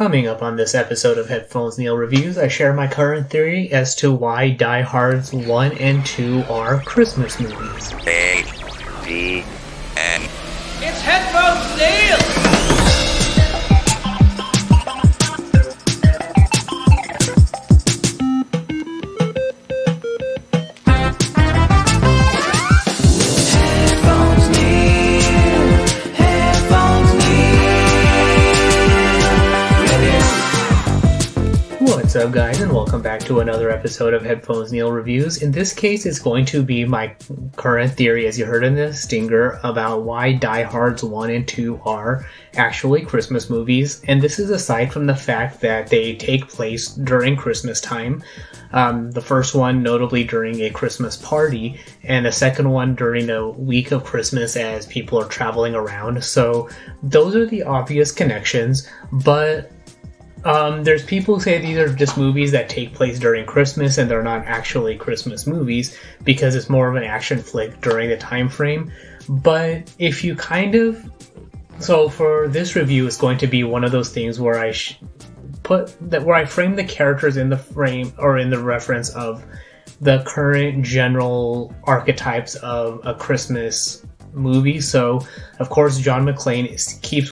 Coming up on this episode of Headphones Neil Reviews, I share my current theory as to why Die Hards 1 and 2 are Christmas movies. A-D-N. It's Headphones Neil. What's up, guys, and welcome back to another episode of Headphones Neil Reviews. In this case, it's going to be my current theory, as you heard in the stinger, about why Die Hards 1 and 2 are actually Christmas movies. And this is aside from the fact that they take place during Christmas time. The first one notably during a Christmas party, and the second one during the week of Christmas as people are traveling around. So those are the obvious connections, but there's people who say these are just movies that take place during Christmas, and they're not actually Christmas movies because it's more of an action flick during the time frame. But if you so for this review, it's going to be one of those things where I frame the characters in the frame or in the reference of the current general archetypes of a Christmas movie. So of course, John McClane keeps